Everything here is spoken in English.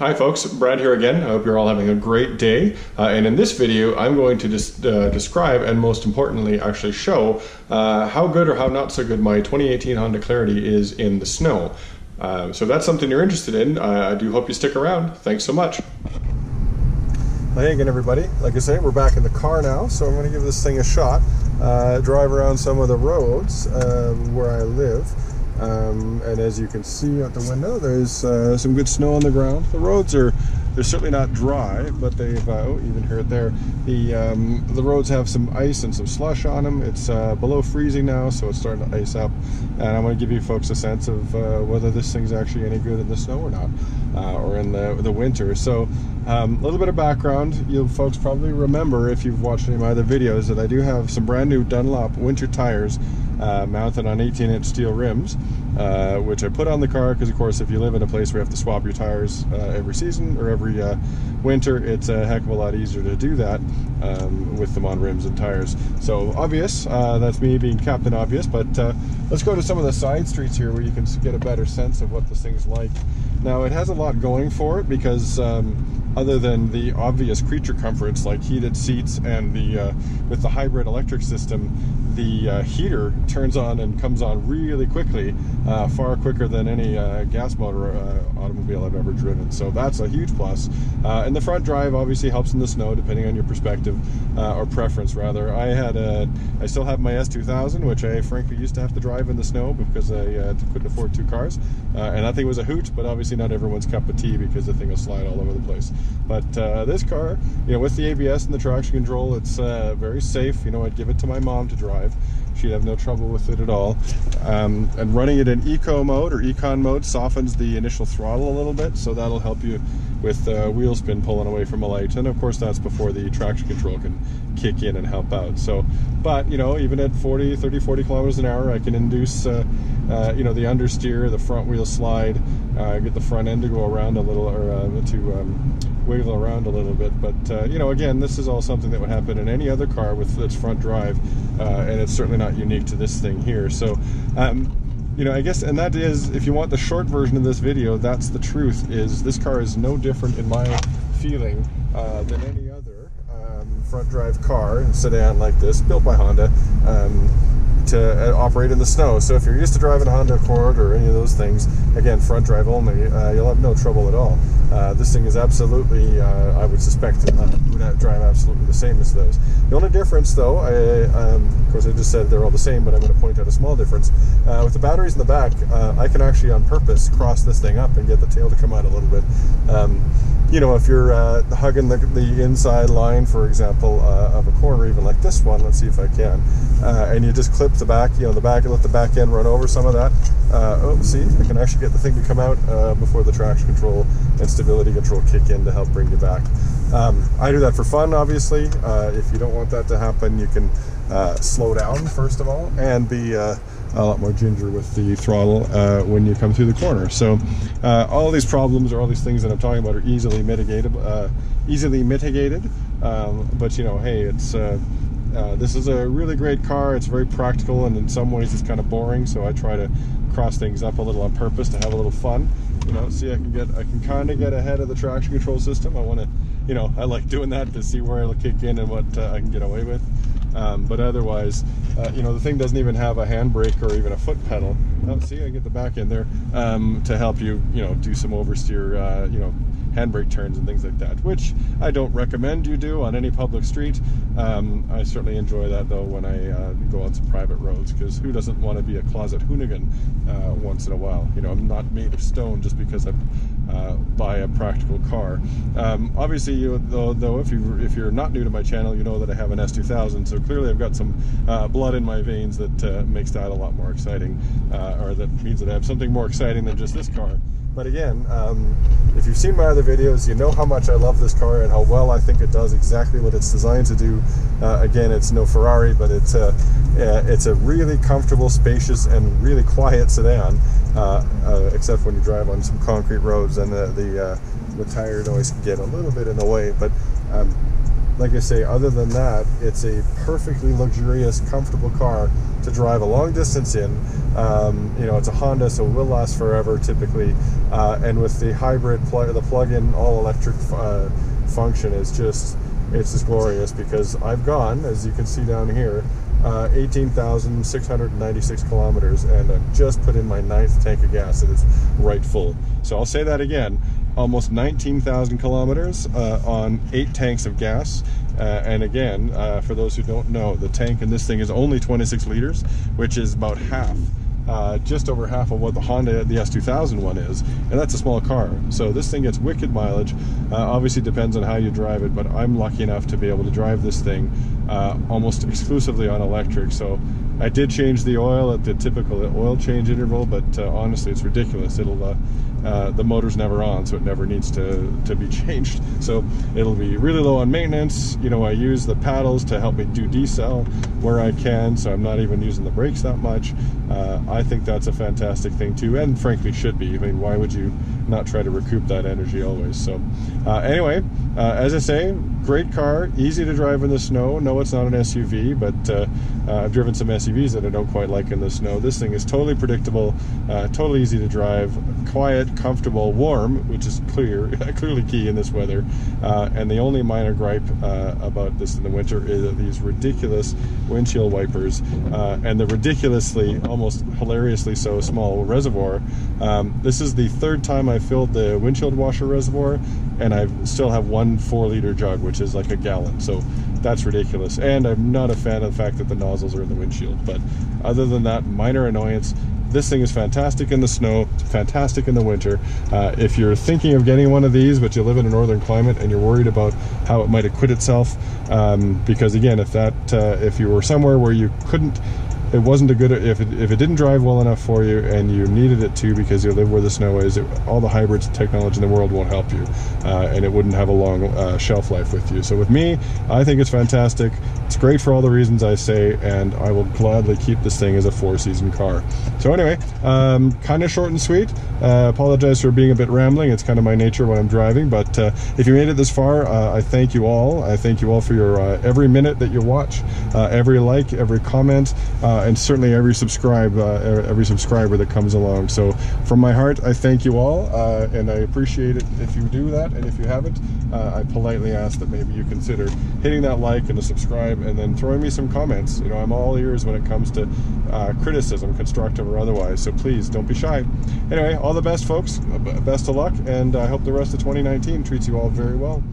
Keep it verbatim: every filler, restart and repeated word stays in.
Hi folks, Brad here again. I hope you're all having a great day. Uh, and in this video, I'm going to dis uh, describe and most importantly, actually show uh, how good or how not so good my twenty eighteen Honda Clarity is in the snow. Uh, so if that's something you're interested in, uh, I do hope you stick around. Thanks so much. Hey again, everybody. Like I say, we're back in the car now, so I'm going to give this thing a shot. Uh, drive around some of the roads um, where I live. Um, and as you can see out the window, there's uh, some good snow on the ground. The roads are, they're certainly not dry, but they've, uh, oh, even here and there, the, um, the roads have some ice and some slush on them. It's uh, below freezing now, so it's starting to ice up. And I'm going to give you folks a sense of uh, whether this thing's actually any good in the snow or not, uh, or in the, the winter. So um, a little bit of background. You folks probably remember, if you've watched any of my other videos, that I do have some brand new Dunlop winter tires Uh, mounted on eighteen inch steel rims, uh, which I put on the car because, of course, if you live in a place where you have to swap your tires uh, every season or every uh, winter, it's a heck of a lot easier to do that um, with them on rims and tires. So obvious, uh, that's me being Captain Obvious, but uh, let's go to some of the side streets here where you can get a better sense of what this thing's like. Now, it has a lot going for it because um, other than the obvious creature comforts like heated seats and the uh, with the hybrid electric system, the uh, heater turns on and comes on really quickly, uh, far quicker than any uh, gas motor uh, automobile I've ever driven. So that's a huge plus. Uh, and the front drive obviously helps in the snow, depending on your perspective uh, or preference, rather. I had a, I still have my S two thousand, which I frankly used to have to drive in the snow because I uh, couldn't afford two cars, uh, and that thing was a hoot. But obviously not everyone's cup of tea because the thing will slide all over the place. But uh, this car, you know, with the A B S and the traction control, it's uh, very safe. You know, I'd give it to my mom to drive. She'd have no trouble with it at all. Um, and running it in eco mode or econ mode softens the initial throttle a little bit, so that'll help you with uh, wheel spin pulling away from a light. And of course, that's before the traction control can kick in and help out. So, but you know, even at forty, thirty, forty kilometers an hour, I can induce, uh, uh, you know, the understeer, the front wheel slide, uh, get the front end to go around a little, or uh, to um, wiggle around a little bit. But uh, you know, again, this is all something that would happen in any other car with its front drive, uh, and it's certainly not unique to this thing here. So um you know, I guess, and that is, if you want the short version of this video, that's the truth, is this car is no different in my feeling uh than any other um front drive car sedan like this built by Honda um to operate in the snow. So if you're used to driving a Honda Accord or any of those things, again, front drive only, uh, you'll have no trouble at all. Uh, this thing is absolutely, uh, I would suspect, uh, would drive absolutely the same as those. The only difference, though, I, um, of course I just said they're all the same, but I'm going to point out a small difference. Uh, with the batteries in the back, uh, I can actually on purpose cross this thing up and get the tail to come out a little bit. Um, you know, if you're uh, hugging the, the inside line, for example, uh, of a corner, even like this one, let's see if I can, uh, and you just clip the back, you know, the back, let the back end run over some of that. Uh, oh, see, I can actually get the thing to come out uh, before the traction control and stability control kick in to help bring you back. Um, I do that for fun, obviously. Uh, if you don't want that to happen, you can uh, slow down, first of all, and be uh, a lot more ginger with the throttle uh, when you come through the corner. So uh, all these problems or all these things that I'm talking about are easily mitigated, uh, easily mitigated. Um, but, you know, hey, it's... Uh, Uh, this is a really great car. It's very practical, and in some ways it's kind of boring, so I try to cross things up a little on purpose to have a little fun. You know, see, I can get, I can kind of get ahead of the traction control system. I want to, you know, I like doing that to see where it'll kick in and what uh, I can get away with. Um, but otherwise, uh, you know, the thing doesn't even have a handbrake or even a foot pedal. Oh, see, I get the back in there um, to help you, you know, do some oversteer, uh, you know, handbrake turns and things like that, which I don't recommend you do on any public street. Um, I certainly enjoy that, though, when I uh, go on some private roads, because who doesn't want to be a closet hoonigan uh, once in a while? You know, I'm not made of stone just because I uh, buy a practical car. Um, obviously, you, though, though if, you, if you're not new to my channel, you know that I have an S two thousand, so clearly I've got some uh, blood in my veins that uh, makes that a lot more exciting, uh, or that means that I have something more exciting than just this car. But again, um, if you've seen my other videos, you know how much I love this car and how well I think it does exactly what it's designed to do. Uh, again, it's no Ferrari, but it's a, it's a really comfortable, spacious, and really quiet sedan, uh, uh, except when you drive on some concrete roads and the, the, uh, the tire noise can get a little bit in the way. But um, like I say, other than that, it's a perfectly luxurious, comfortable car to drive a long distance in. Um, you know, it's a Honda, so it will last forever typically. Uh, and with the hybrid, plug, the plug-in all-electric uh, function is just, it's just glorious, because I've gone, as you can see down here, uh, eighteen thousand six hundred ninety-six kilometers, and I've just put in my ninth tank of gas, and it's right full. So I'll say that again. Almost nineteen thousand kilometers uh, on eight tanks of gas. Uh, and again, uh, for those who don't know, the tank in this thing is only twenty-six liters, which is about half, uh, just over half of what the Honda, the S two thousand one is. And that's a small car. So this thing gets wicked mileage. Uh, obviously depends on how you drive it, but I'm lucky enough to be able to drive this thing uh, almost exclusively on electric. So I did change the oil at the typical oil change interval, but uh, honestly, it's ridiculous. It'll, uh, uh, the motor's never on, so it never needs to, to be changed. So it'll be really low on maintenance. You know, I use the paddles to help me do decel where I can, so I'm not even using the brakes that much. Uh, I think that's a fantastic thing too, and frankly should be. I mean, why would you not try to recoup that energy always? So uh, anyway, uh, as I say, great car, easy to drive in the snow. No, it's not an S U V, but uh, uh, I've driven some S U Vs that I don't quite like in the snow. This thing is totally predictable, uh, totally easy to drive, quiet, comfortable, warm, which is clear, clearly key in this weather. Uh, and the only minor gripe uh, about this in the winter is these ridiculous windshield wipers uh, and the ridiculously, almost hilariously so, small reservoir. Um, this is the third time I filled the windshield washer reservoir, and I still have one four-liter jug, which is like a gallon. So that's ridiculous. And I'm not a fan of the fact that the nozzles are in the windshield. But other than that minor annoyance, this thing is fantastic in the snow, fantastic in the winter. Uh, if you're thinking of getting one of these, but you live in a northern climate and you're worried about how it might acquit itself, um, because again, if that, uh, if you were somewhere where you couldn't, it wasn't a good, if it, if it didn't drive well enough for you and you needed it to because you live where the snow is, it, all the hybrid technology in the world won't help you, uh, and it wouldn't have a long uh, shelf life with you. So with me, I think it's fantastic. It's great for all the reasons I say, and I will gladly keep this thing as a four-season car. So anyway, um, kind of short and sweet. Uh, apologize for being a bit rambling. It's kind of my nature when I'm driving, but uh, if you made it this far, uh, I thank you all. I thank you all for your uh, every minute that you watch, uh, every like, every comment, uh, Uh, and certainly every subscribe, uh, every subscriber that comes along. So from my heart, I thank you all, uh, and I appreciate it if you do that. And if you haven't, uh, I politely ask that maybe you consider hitting that like and a subscribe, and then throwing me some comments. You know, I'm all ears when it comes to uh, criticism, constructive or otherwise. So please don't be shy. Anyway, all the best, folks. Best of luck, and I hope the rest of twenty nineteen treats you all very well.